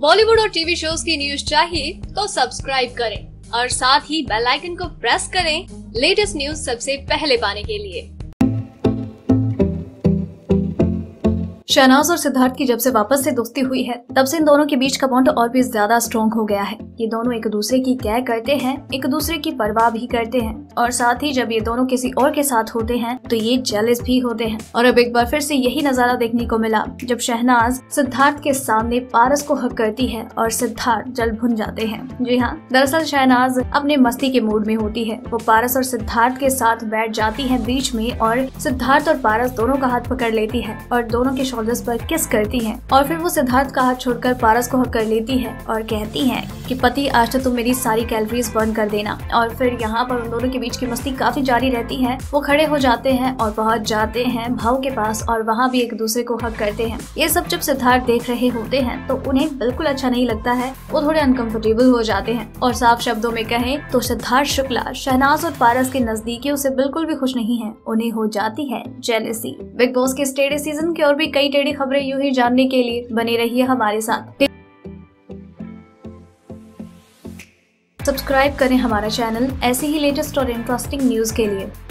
बॉलीवुड और TV shows की news चाहिए तो सब्सक्राइब करें और साथ ही बेल आइकन को प्रेस करें लेटेस्ट न्यूज सबसे पहले पाने के लिए। शहनाज और सिद्धार्थ की जब से वापस से दोस्ती हुई है तब से इन दोनों के बीच का बॉन्ड और भी ज्यादा स्ट्रॉन्ग हो गया है। ये दोनों एक दूसरे की केयर करते हैं, एक दूसरे की परवाह भी करते हैं और साथ ही जब ये दोनों किसी और के साथ होते हैं तो ये जेलस भी होते हैं। और अब एक बार फिर से यही नजारा देखने को मिला जब शहनाज सिद्धार्थ के सामने पारस को हक करती है और सिद्धार्थ जल भुन जाते हैं। जी हाँ, दरअसल शहनाज अपने मस्ती के मूड में होती है। वो पारस और सिद्धार्थ के साथ बैठ जाती है बीच में और सिद्धार्थ और पारस दोनों का हाथ पकड़ लेती है और दोनों के शोल्डर्स पर किस करती है और फिर वो सिद्धार्थ का हाथ छोड़कर पारस को हक कर लेती है और कहती है कि पति आज तो तुम मेरी सारी कैलोरीज बर्न कर देना। और फिर यहाँ पर उन दोनों के बीच की मस्ती काफी जारी रहती है। वो खड़े हो जाते हैं और पहुँच जाते हैं भाव के पास और वहाँ भी एक दूसरे को हक करते हैं। ये सब जब सिद्धार्थ देख रहे होते हैं तो उन्हें बिल्कुल अच्छा नहीं लगता है, वो थोड़े अनकंफर्टेबल हो जाते हैं। और साफ शब्दों में कहें तो सिद्धार्थ शुक्ला शहनाज और पारस के नजदीकी उसे बिल्कुल भी खुश नहीं है, उन्हें हो जाती है जेलसी। बिग बॉस के टेढ़े सीजन के और भी कई टेढ़ी खबरें यूं ही जानने के लिए बने रहिए हमारे साथ। सब्सक्राइब करें हमारा चैनल ऐसे ही लेटेस्ट और इंटरेस्टिंग न्यूज़ के लिए।